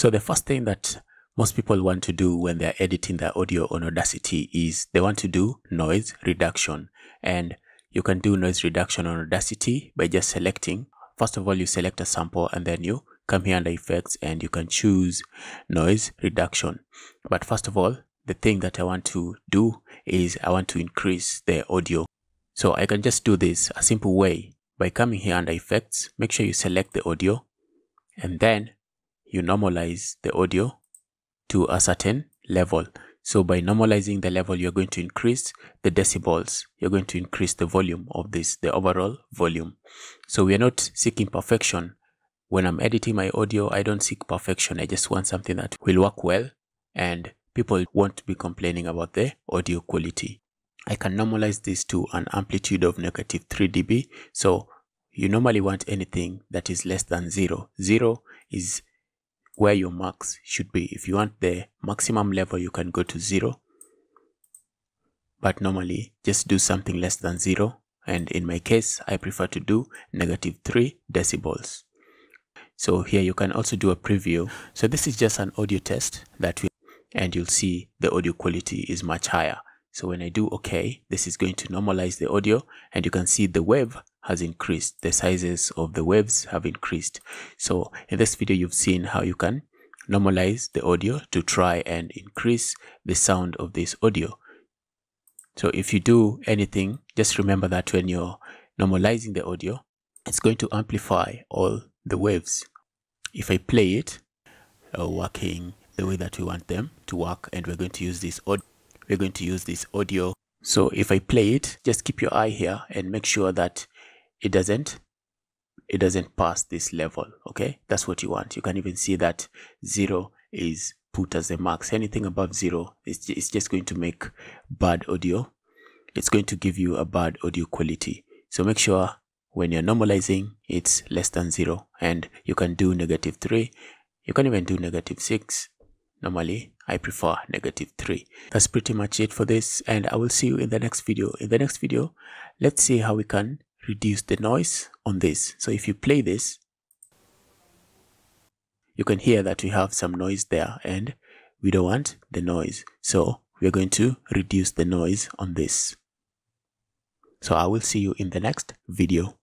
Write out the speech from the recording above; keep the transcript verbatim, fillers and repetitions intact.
So the first thing that most people want to do when they're editing their audio on Audacity is they want to do noise reduction. And you can do noise reduction on Audacity by just selecting, first of all, you select a sample and then you come here under effects and you can choose noise reduction. But first of all, the thing that I want to do is I want to increase the audio. So I can just do this a simple way by coming here under effects, make sure you select the audio and then you normalize the audio to a certain level. So by normalizing the level, you're going to increase the decibels. You're going to increase the volume of this, the overall volume. So we are not seeking perfection. When I'm editing my audio, I don't seek perfection. I just want something that will work well and people won't be complaining about the audio quality. I can normalize this to an amplitude of negative three decibels. So you normally want anything that is less than zero. Zero is where your max should be. If you want the maximum level, you can go to zero, but normally just do something less than zero, and in my case I prefer to do negative three decibels. So here you can also do a preview. So this is just an audio test that we, and you'll see the audio quality is much higher. So when I do okay, this is going to normalize the audio and you can see the wave has increased. The sizes of the waves have increased. So in this video, you've seen how you can normalize the audio to try and increase the sound of this audio. So if you do anything, just remember that when you're normalizing the audio, it's going to amplify all the waves. If I play it, they're working the way that we want them to work, and we're going to use this audio. We're going to use this audio. So if I play it, just keep your eye here and make sure that it doesn't it doesn't pass this level. Okay, that's what you want. You can even see that zero is put as the max. Anything above zero is it's just going to make bad audio. It's going to give you a bad audio quality. So make sure when you're normalizing, it's less than zero, and you can do negative three. You can even do negative six. Normally, I prefer negative three. That's pretty much it for this, and I will see you in the next video. In the next video, let's see how we can reduce the noise on this. So if you play this, you can hear that we have some noise there and we don't want the noise. So we're going to reduce the noise on this. So I will see you in the next video.